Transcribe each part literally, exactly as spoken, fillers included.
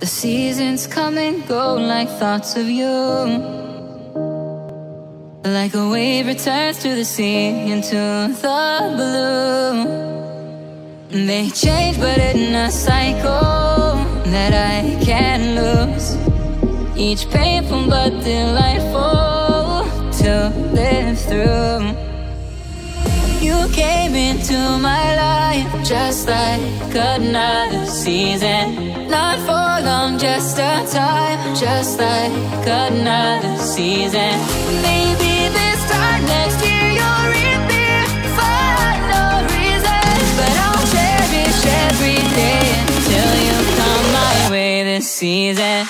The seasons come and go like thoughts of you, like a wave returns to the sea into the blue. They change but in a cycle that I can't lose. Each painful but delightful to live through. You came into my life just like another season, not for long, just a time, just like another season. Maybe this time next year you'll reappear for no reason, but I'll cherish every day until you come my way this season.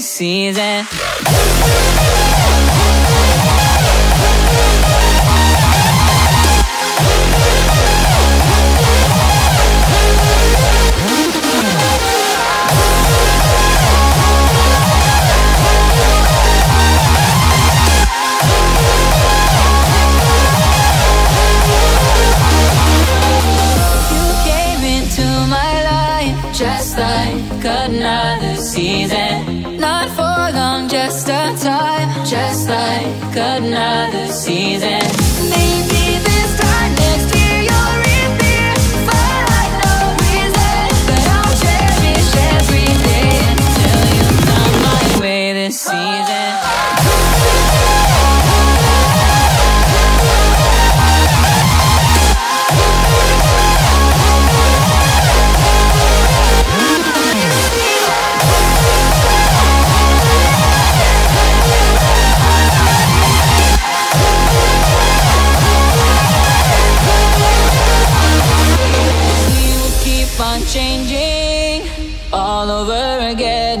Season. Just like another season, not for long, just a time, just like another season. Maybe this time next year you'll reappear for no reason, but I'll cherish every day until you come my way this season. Changing all over again.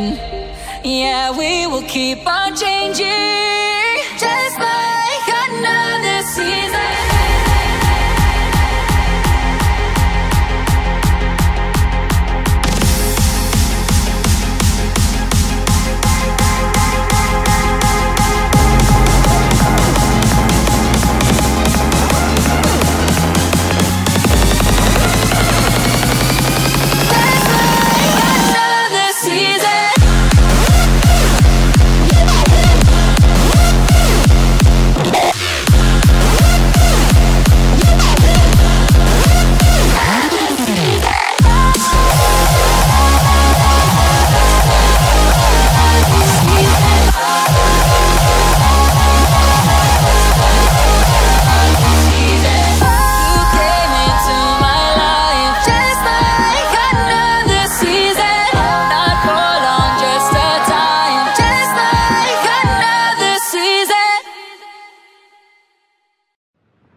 Yeah, we will keep on changing, just like another season.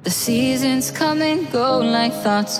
The seasons come and go like thoughts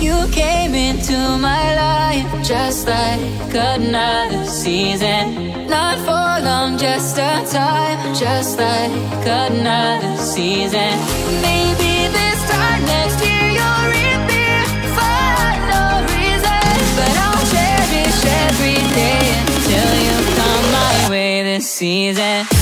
You came into my life just like another season, not for long, just a time, just like another season. Maybe this time next year you'll reappear for no reason, but I'll cherish every day until you come my way this season. Come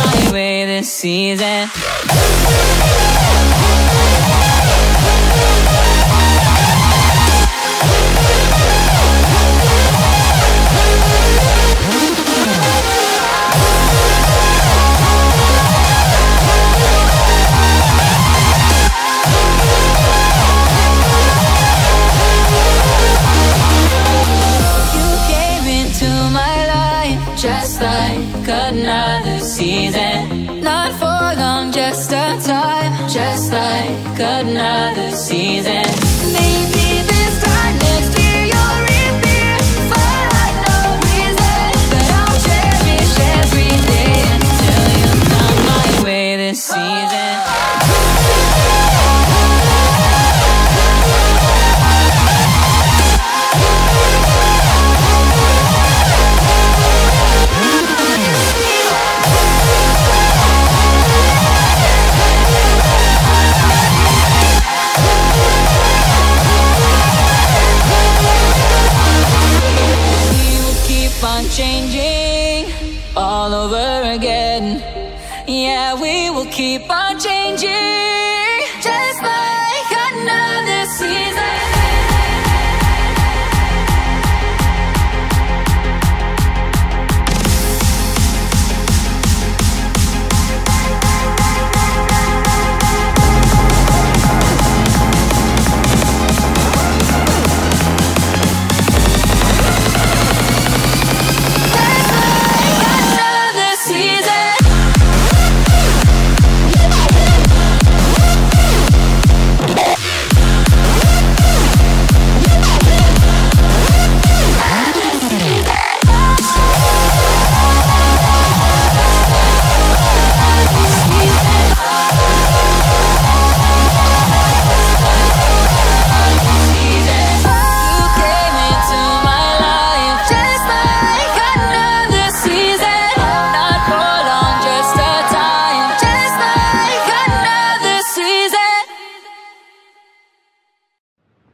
on. season. Just like another season, not for long, just a time. Just like another season. Maybe this time next year you'll reappear for like no reason, but I'll cherish every day until you're not my way this season. Changing all over again. Yeah, we will keep on changing, just like another season.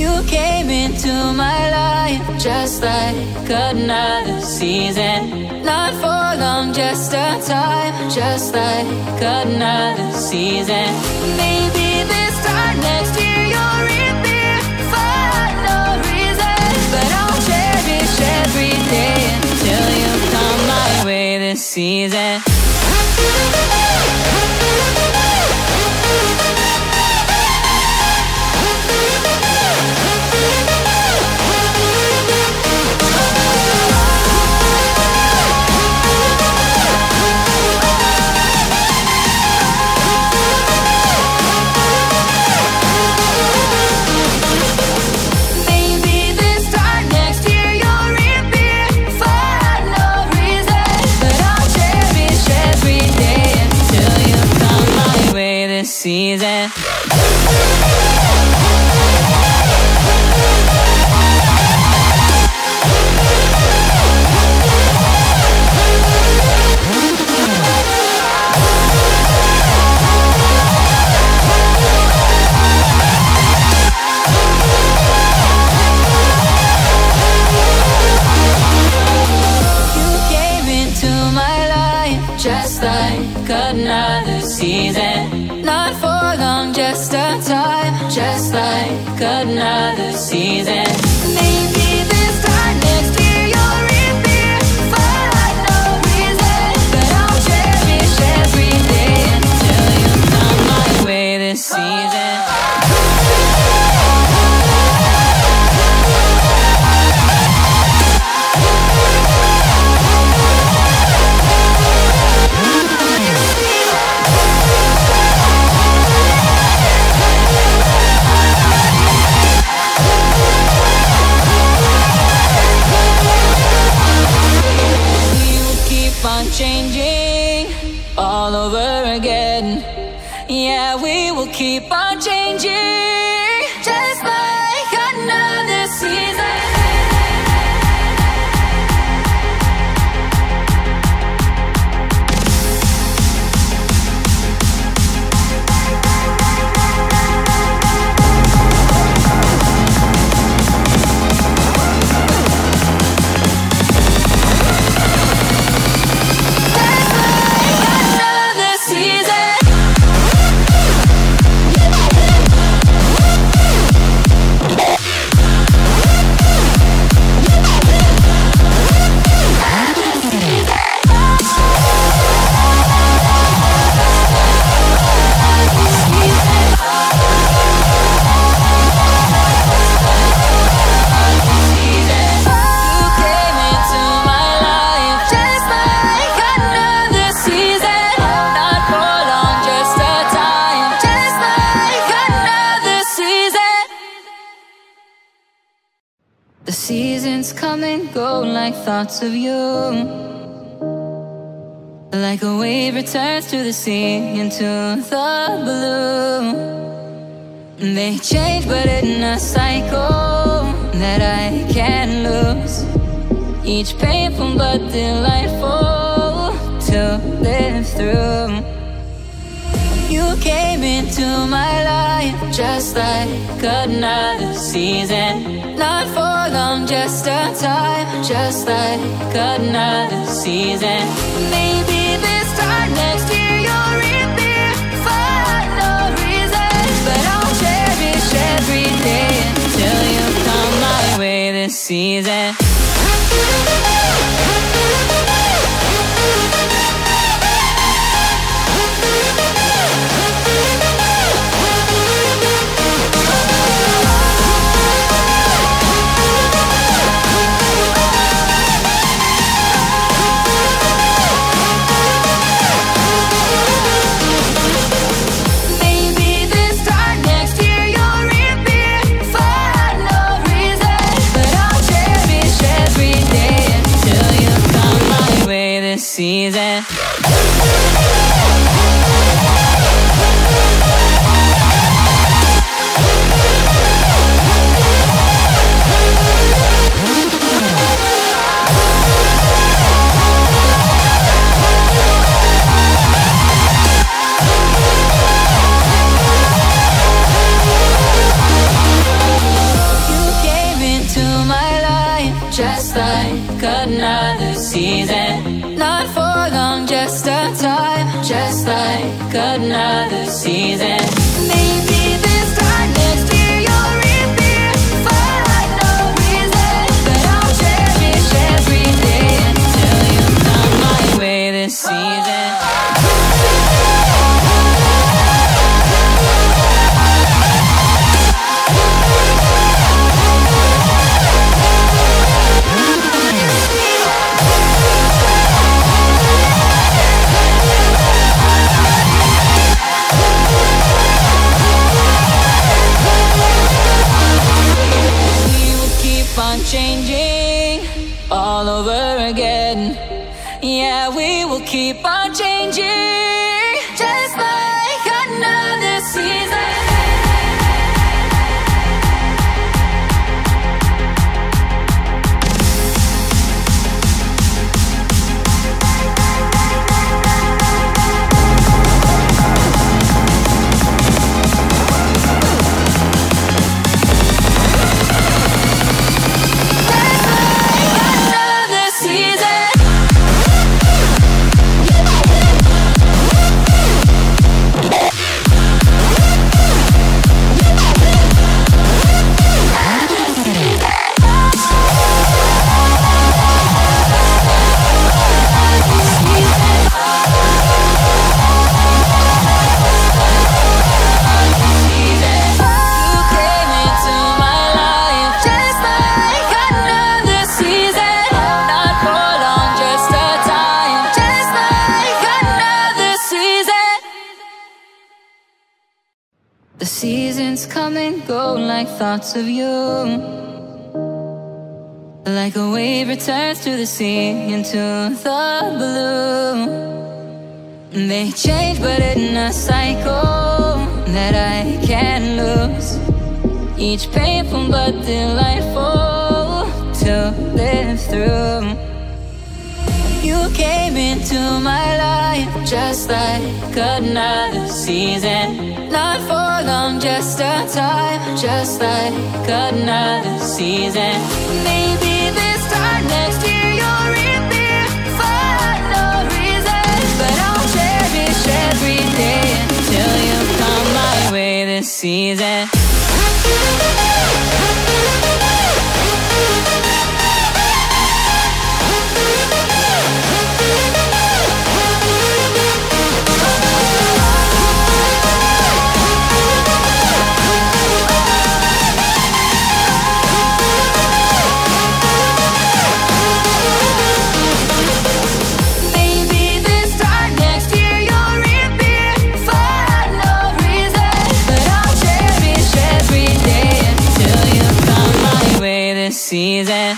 You came into my life just like another season, not for long, just a time. Just like another season. Maybe this time next year you'll reappear for no reason, but I'll cherish every day until you come my way this season. Season. Just like another season, not for long, just a time. Just like another season. Maybe this time next year you'll reappear for like no reason, but I'll cherish every day until you're not my way this season. Changing all over again. Yeah, we will keep on changing, just like another. The seasons come and go like thoughts of you. Like a wave returns to the sea, into the blue. They change but in a cycle that I can't lose. Each painful but delightful to live through. You came into my life just like another season. Not for long, just a time, just like another season. Maybe this time next year you'll reappear for no reason, but I'll cherish every day until you come my way this season. Season. Just like another season. Not for long, just a time. Just like another season. Maybe this time next year you'll reappear for like no reason, but I'll cherish every day until you come my way this season. Changing all over again. Yeah, we will keep on changing, just like another season. The seasons come and go like thoughts of you. Like a wave returns to the sea, into the blue. They change but in a cycle that I can't lose. Each painful but delightful to live through. You came into my life just like another season. Not for long, just a time, just like another season. Maybe this time next year you'll reappear for no reason, but I'll cherish every day until you come my way this season. season.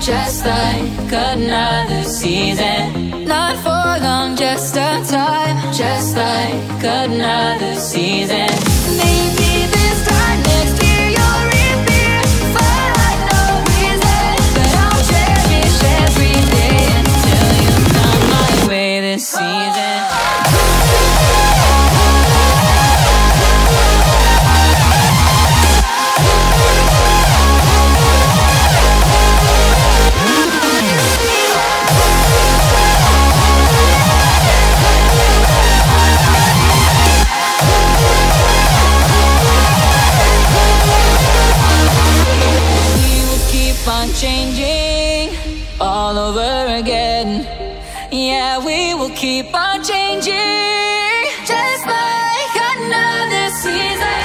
Just like another season, not for long, just a time. Just like another season. Maybe this time next year you'll reappear for like no reason, but I'll cherish every day until you come my way this season. Changing all over again. Yeah, we will keep on changing, just like another season.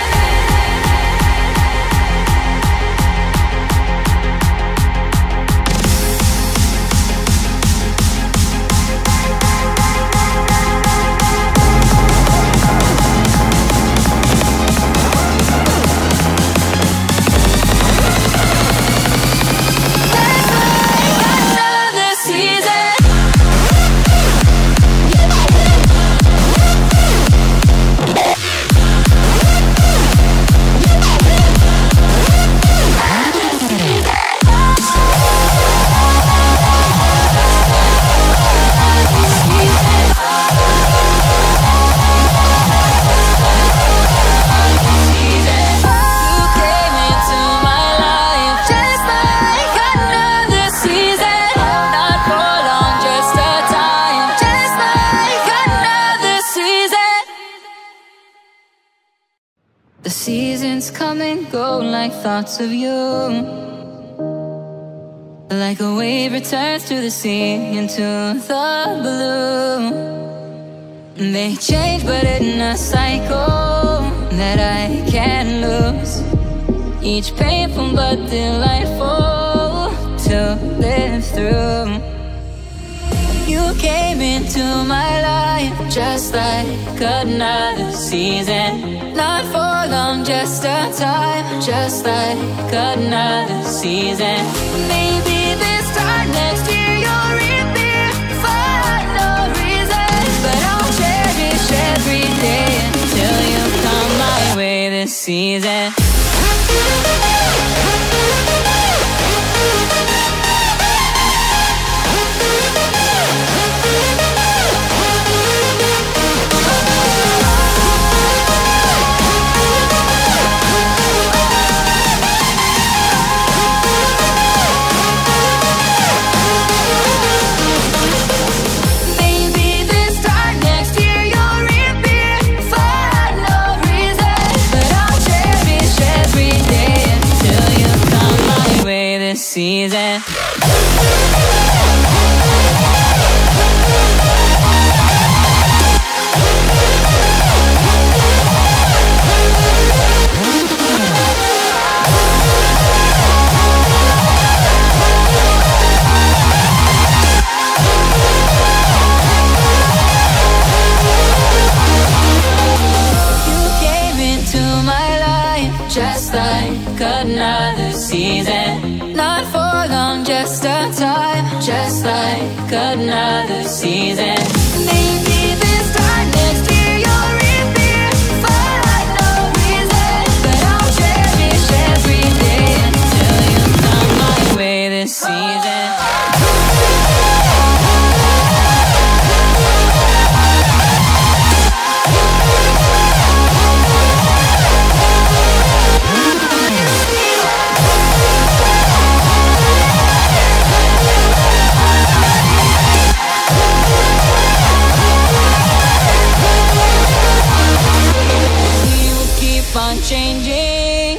The seasons come and go like thoughts of you, like a wave returns to the sea into the blue. They change but in a cycle that I can't lose, each painful but delightful to live through. You came into my life just like another season, not for long, just a time. Just like another season. Maybe this time next year you'll reappear for no reason, but I'll cherish every day until you come my way this season. Season. Just like another season, not for long, just a time. Just like another season. Maybe this time next year you'll reappear for like no reason, but I'll cherish every day until you come my way this season. Changing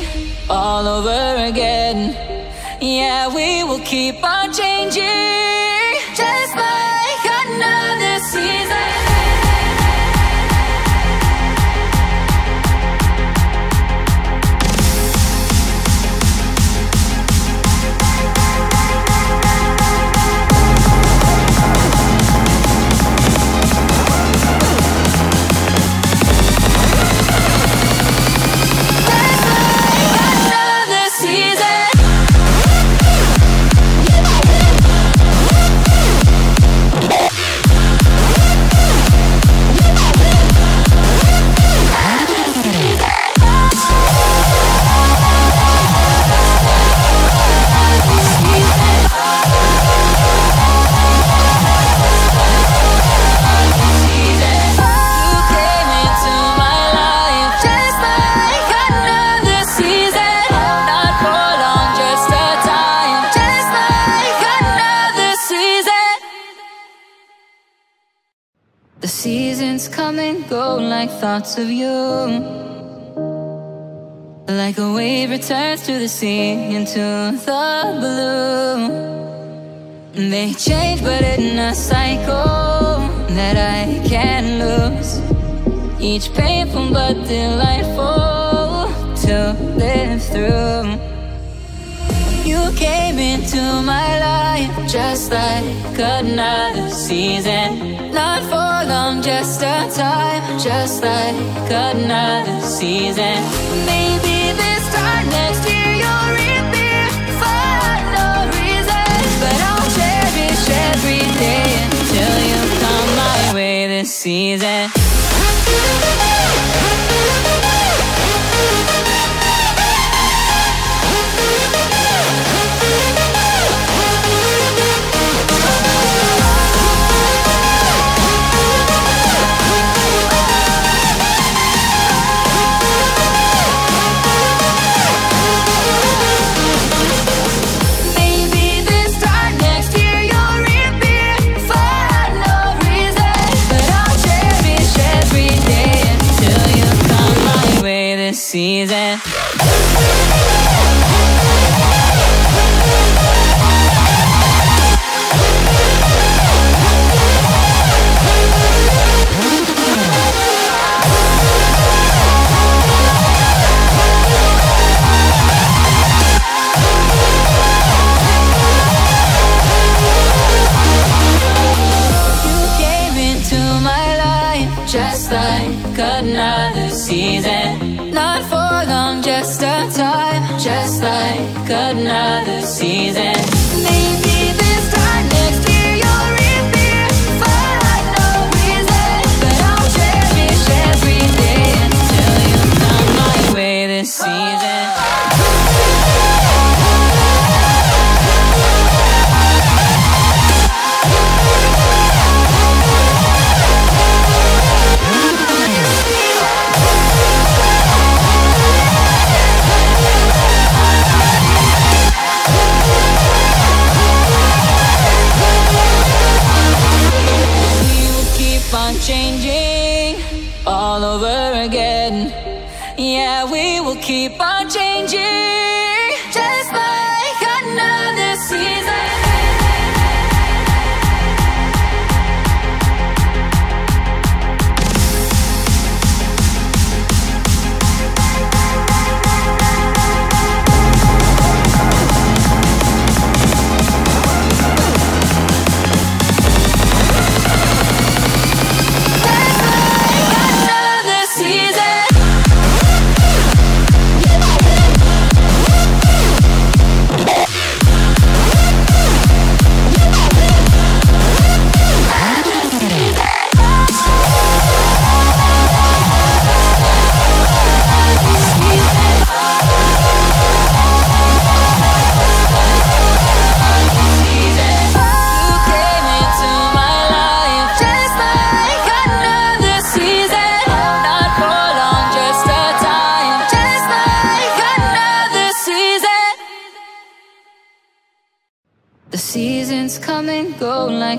all over again. Yeah, we will keep on changing, just like another The seasons come and go like thoughts of you, like a wave returns to the sea into the blue. They change but in a cycle that I can't lose, each painful but delightful to live through. You came into my life just like another season, not for long, just a time, just like another season. Maybe this time next year you'll reappear for no reason, but I'll cherish every day until you come my way this season. Season. Just like another season, not for long, just a time, just like another season. Maybe this time next year you'll reappear for no reason, but I'll cherish every day until you come my way this season. Changing all over again, yeah, we will keep on changing, just like another season. The seasons come and go like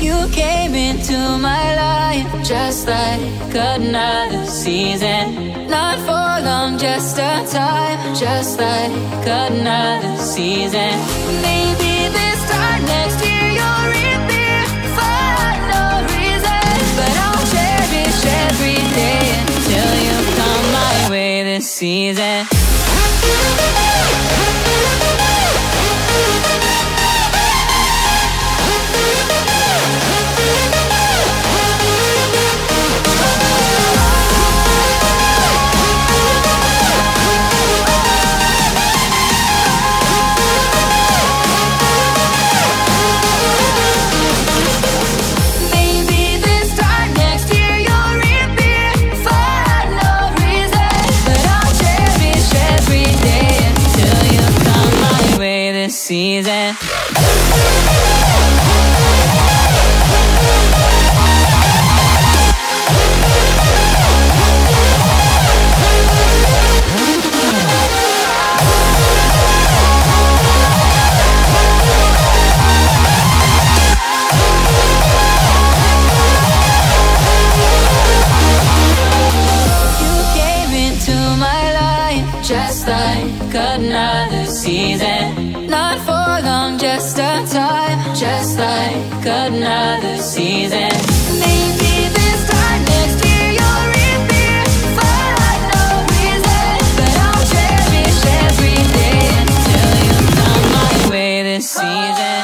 You came into my life just like another season, not for long, just a time, just like another season. Maybe this time next year you'll reappear for no reason, but I'll cherish every day until you come my way this season. Till you season. Just like another season, not for long, just a time. Just like another season. Maybe this time next year you'll reappear for like no reason, but I'll cherish every day until you come my way this season.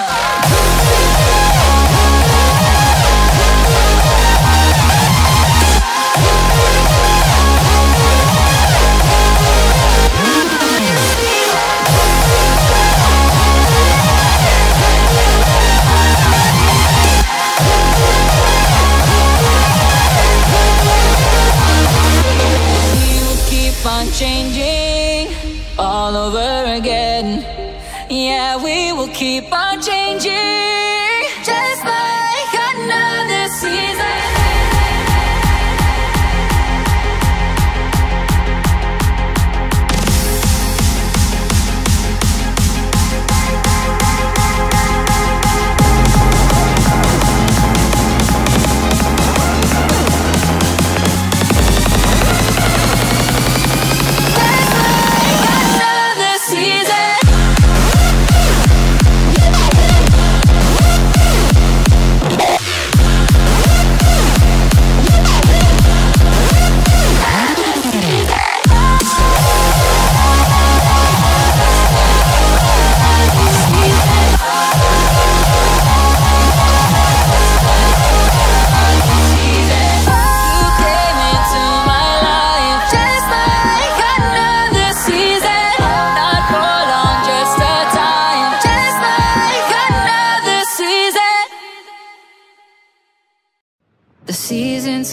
Changing all over again. Yeah, we will keep on changing, just like another season. The seasons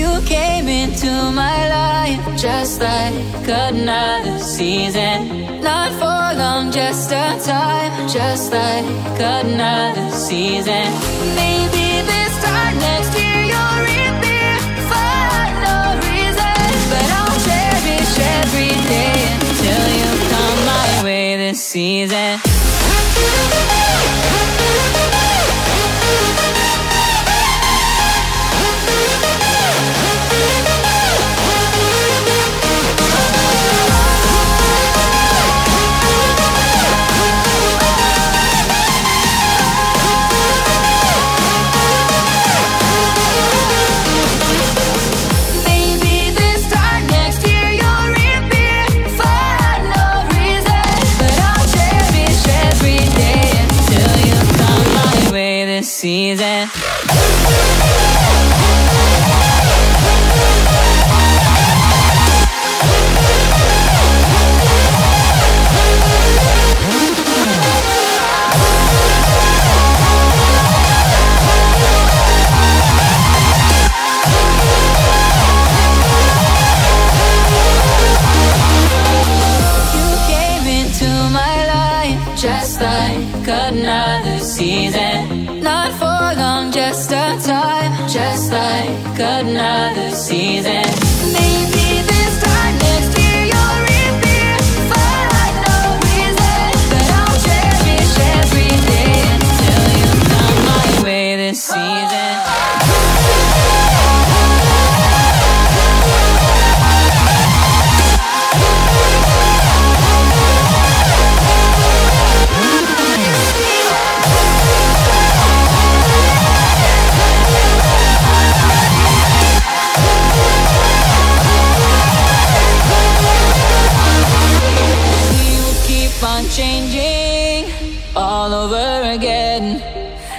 You came into my life just like another season, not for long, just a time. Just like another season. Maybe this time next year you'll reappear for no reason, but I'll cherish every day until you come my way this season. Season. Just like another season, not for long, just a time. Just like another season. Maybe this time next year you'll reappear for like no reason, but I'll cherish every day until you come my way this season. Changing all over again.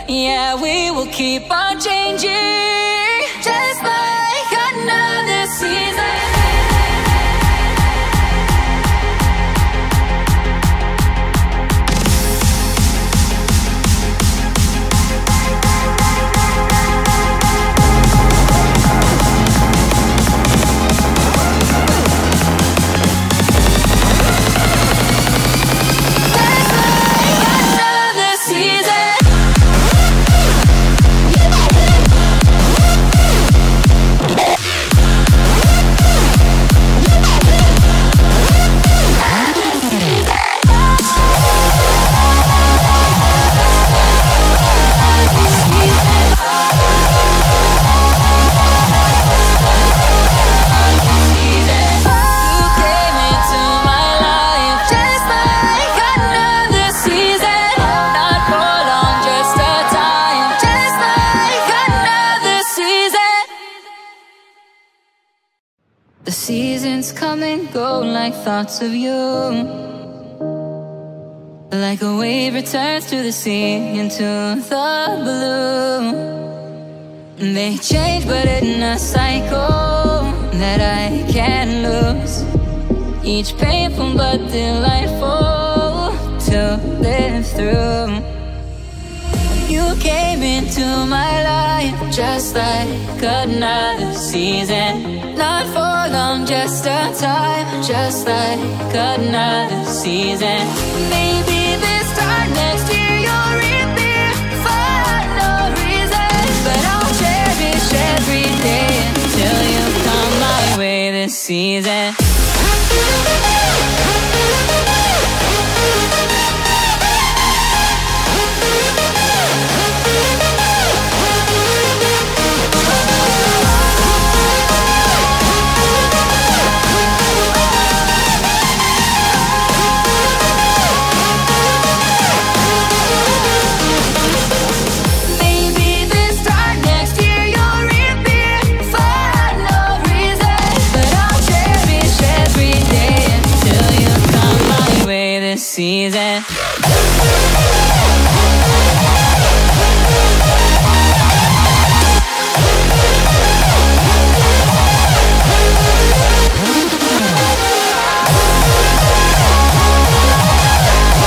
Yeah, we will keep on changing, just like another The seasons come and go like thoughts of you, like a wave returns to the sea into the blue. They change but in a cycle that I can't lose, each painful but delightful to live through. You came into my life just like another season, not for long, just a time, just like another season. Maybe this time next year you'll reappear for no reason, but I'll cherish every day until you come my way this season. Season. Just like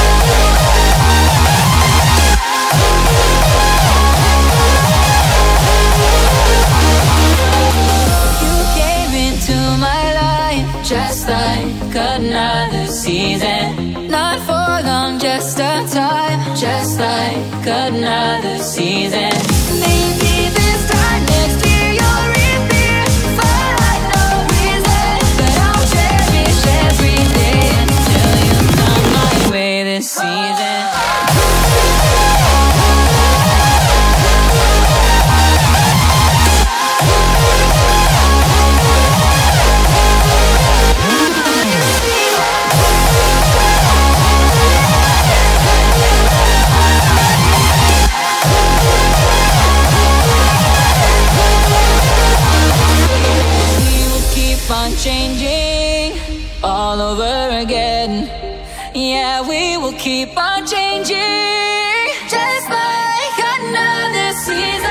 another season, not for long, just a time, just like another season. Maybe this time next year you'll reappear for no reason, but I'll cherish every day until you come my way this season. Changing all over again, yeah, we will keep on changing, just like another season.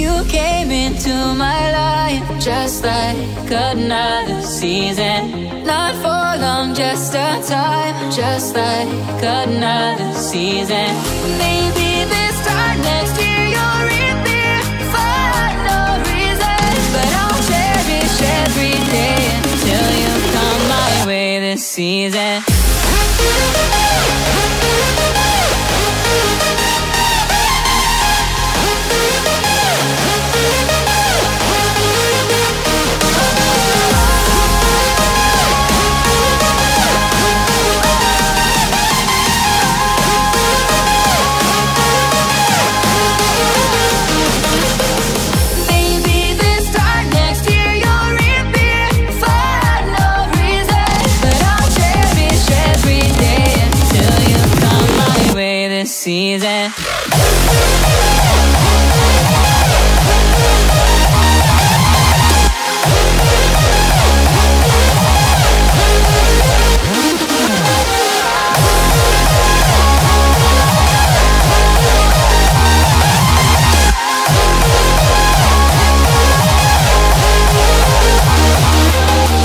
You came into my life just like another season, not for long, just a time, just like another season. Maybe this time next year you'll reappear for no reason, but I'll cherish every day until you come my way this season. Season. Just like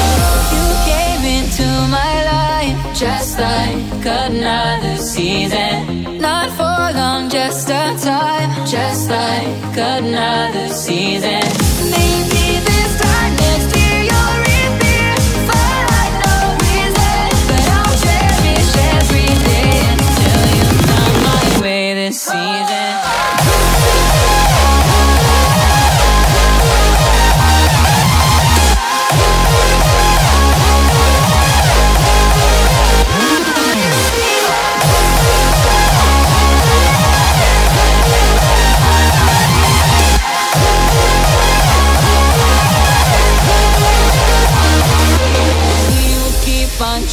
another season, not for long, just a time, just like another season. Maybe this time next year you'll reappear for no reason, but I'll cherish every day until you come my way this season.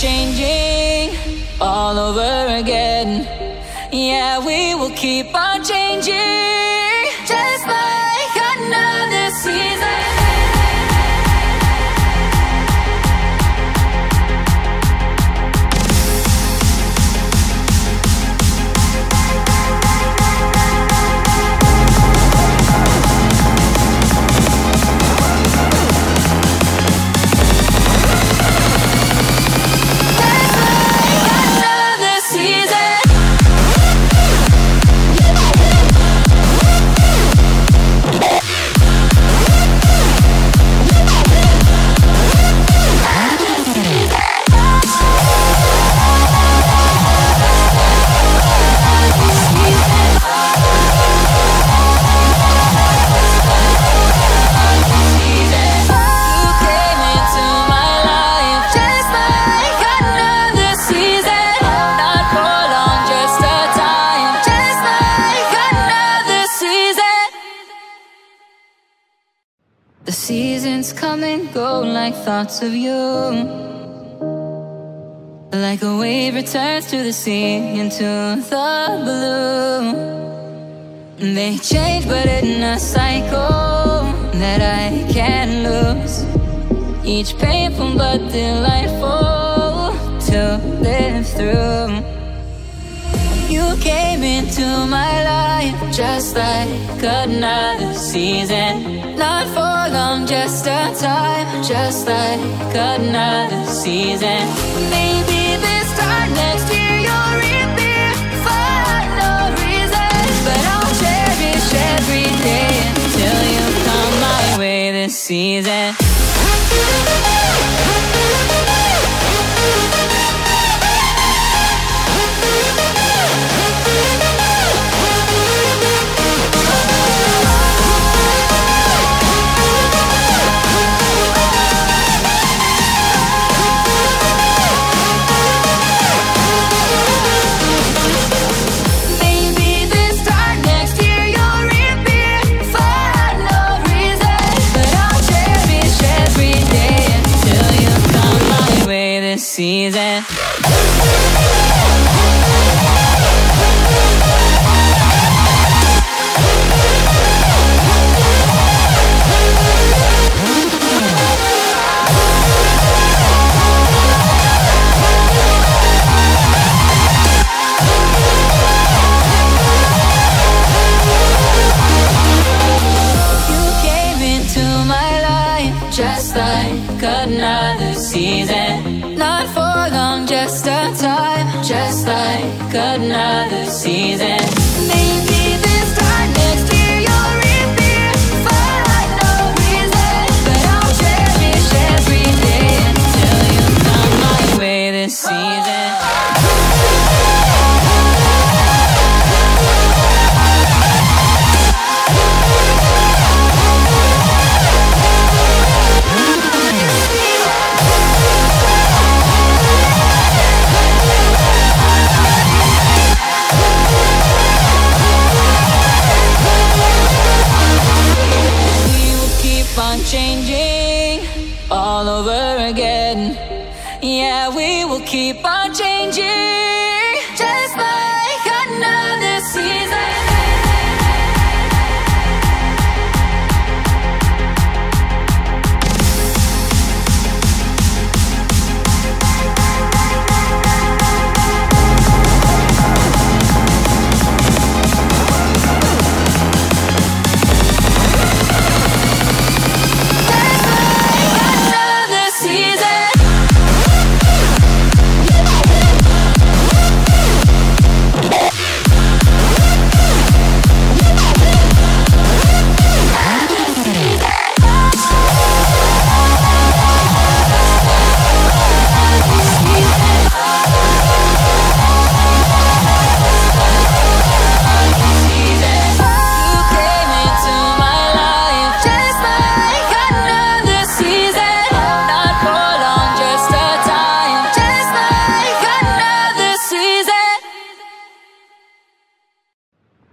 Changing all over again, yeah, we will keep on changing, just like another season. The seasons come and go like thoughts of you, like a wave returns to the sea, into the blue. They change but in a cycle that I can't lose, each painful but delightful to live through. You came into my life just like another season, not for long, just a time, just like another season. Maybe this time next year you'll reappear for no reason, but I'll cherish every day until you come my way this season. Yeah. season. Just like another season, not for long, just a time. Just like another season. Maybe this time next year you'll reappear for like no reason, but I'll cherish every day until you come my way this season. Changing all over again. Yeah, we will keep on changing, just like another season.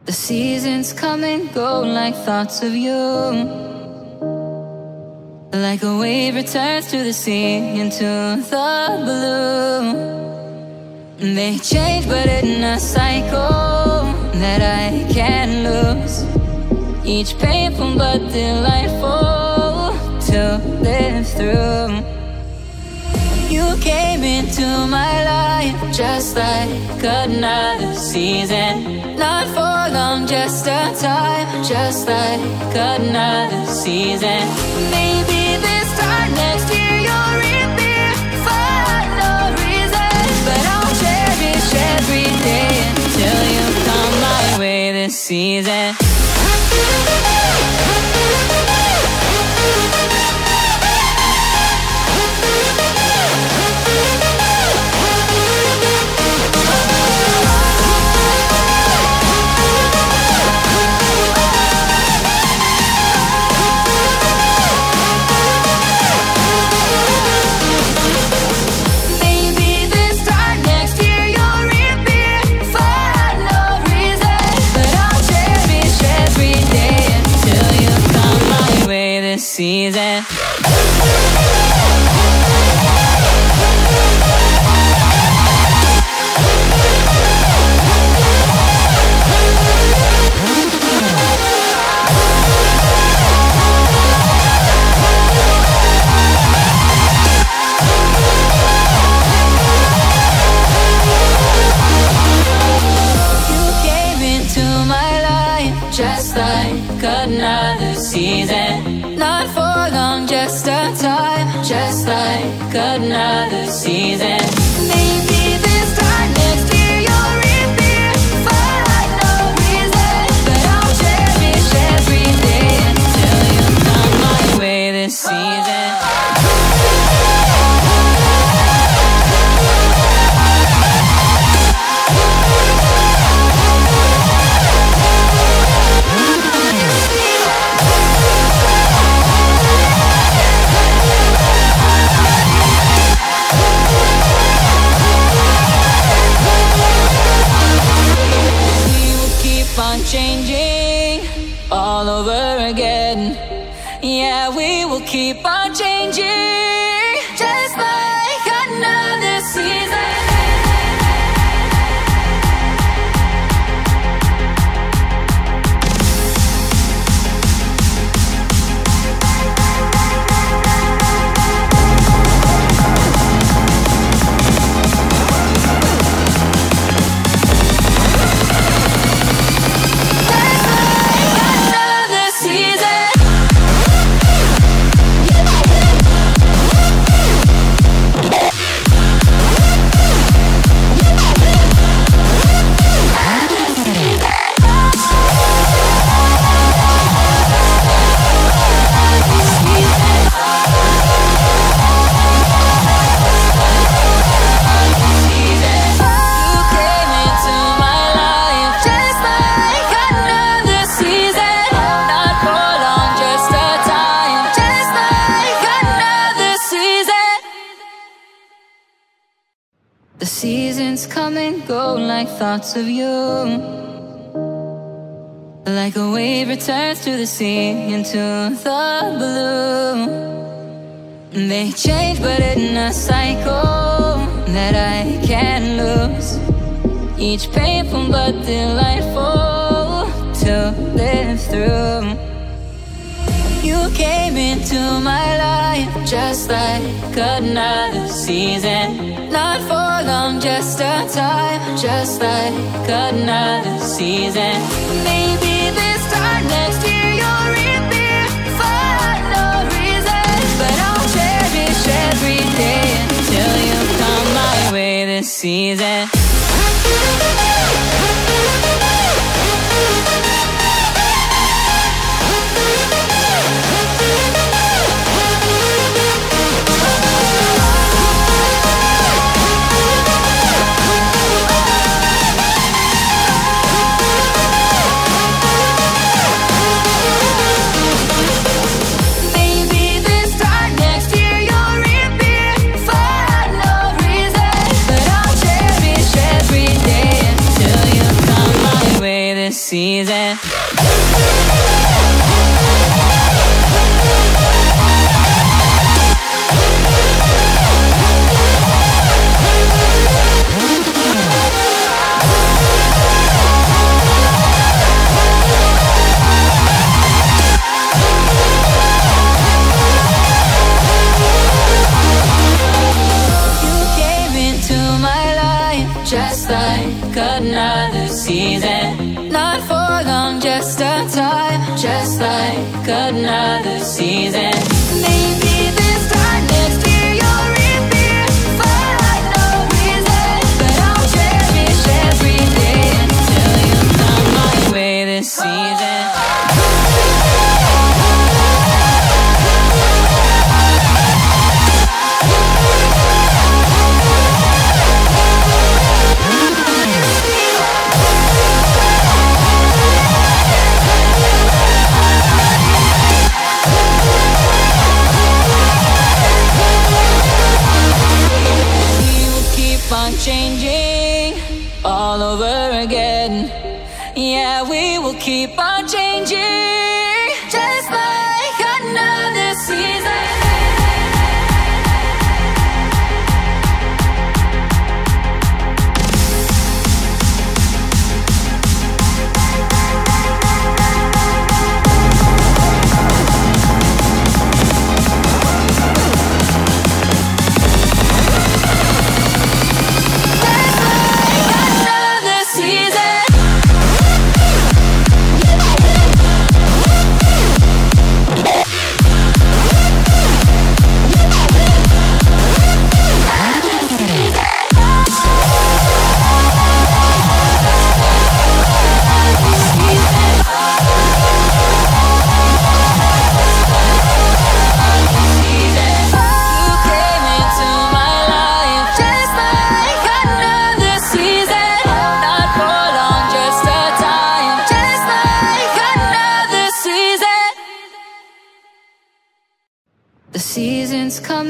The seasons come and go like thoughts of you, like a wave returns to the sea into the blue. They change but in a cycle that I can't lose, each painful but delightful to live through. You came into my life just like another season, not for long, just a time, just like another season. Maybe this time next year you'll reappear for no reason, but I'll cherish every day until you come my way this season. Season. Just like another season, not for long, just a time, just like another season. Maybe this time next year you'll reappear for like no reason, but I'll cherish every day until you come my way this season. Changing all over again. Yeah, we will keep on changing, just like another season. seasons come and go like thoughts of you. Like a wave returns to the sea, into the blue. They change but in a cycle that I can't lose. Each painful but delightful to live through. You came into my life just like another season. Not for long, just a time, just like another season. Maybe this time next year you'll reappear for no reason, but I'll cherish every day until you come my way this season. Season. Another season. Maybe this time next year you'll reappear for no reason, but I'll cherish every day until you come my way this season. Changing all over again. Yeah, we will keep on changing, just like another season. Seasons come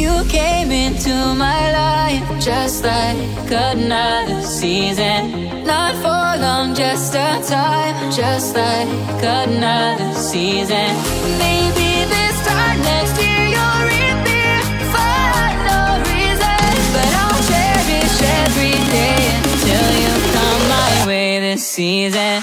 You came into my life just like another season. Not for long, just a time, just like another season. Maybe this time next year you'll reappear for no reason, but I'll cherish every day until you come my way this season.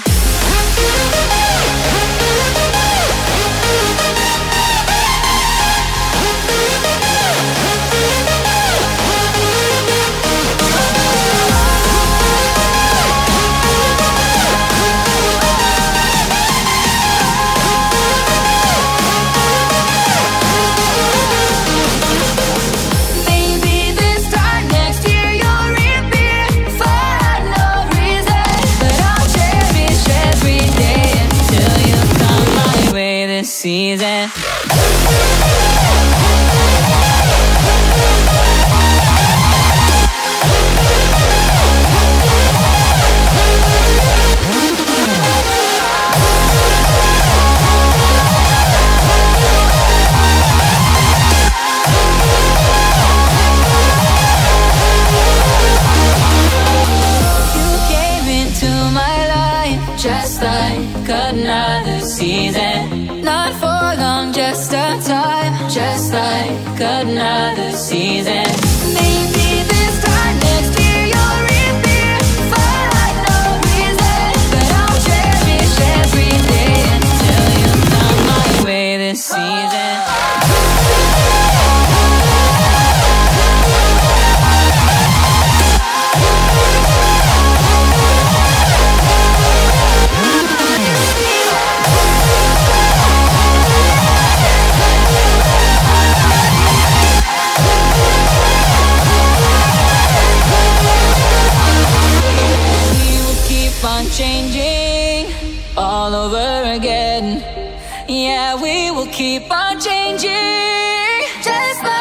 season. Just like another season, not for long, just a time. Just like another season. Maybe this time next year you'll reappear for like no reason, but I'll cherish every day until you come my way this season. Changing all over again. Yeah, we will keep on changing. Just like